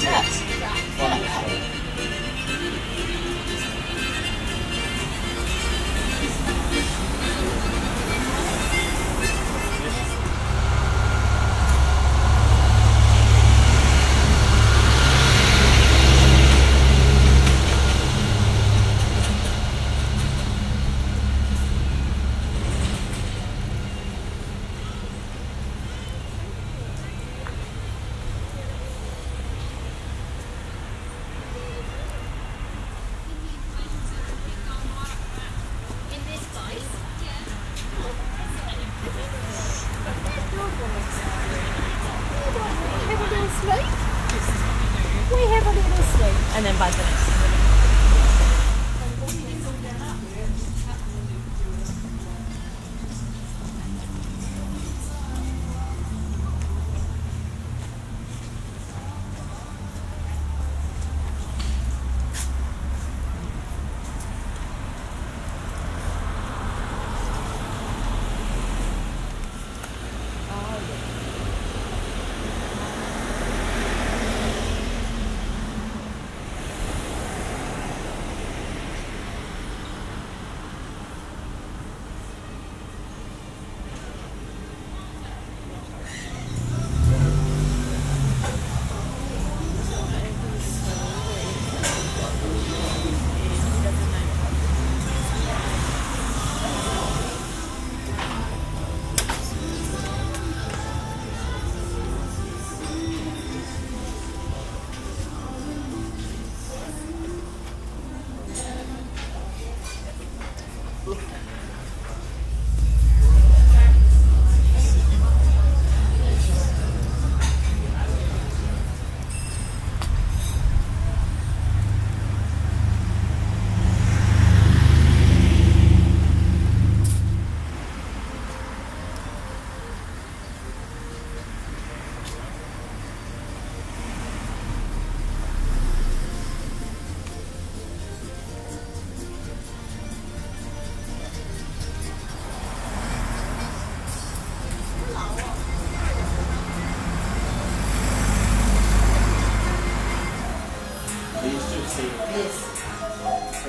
Yes. Wonderful. And then by the next. Yes.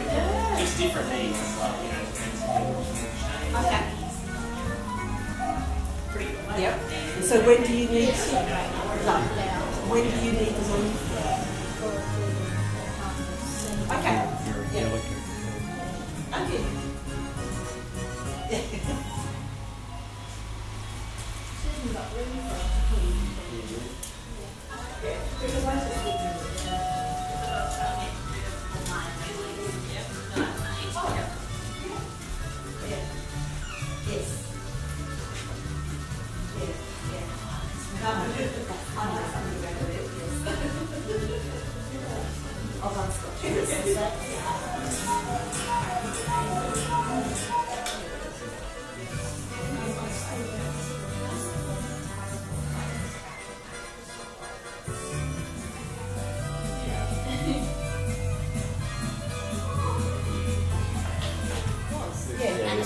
Yeah. Just different names as well, you know. Okay. Pretty good. Yep. So when do you need to? No. When do you need the money? Okay. Yeah. Okay.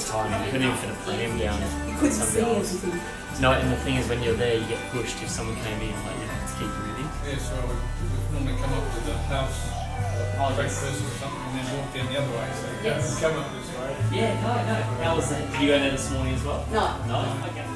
Time. You couldn't even fit a frame down. You couldn't see anything. No, and the thing is, when you're there, you get pushed if someone came in, like, you have to keep moving. Yeah, so we normally come up to the house, breakfast or something, and then walk down the other way. So you come up this way. Yeah, no. How was it? Did you go there this morning as well? No. No? Okay. Yeah.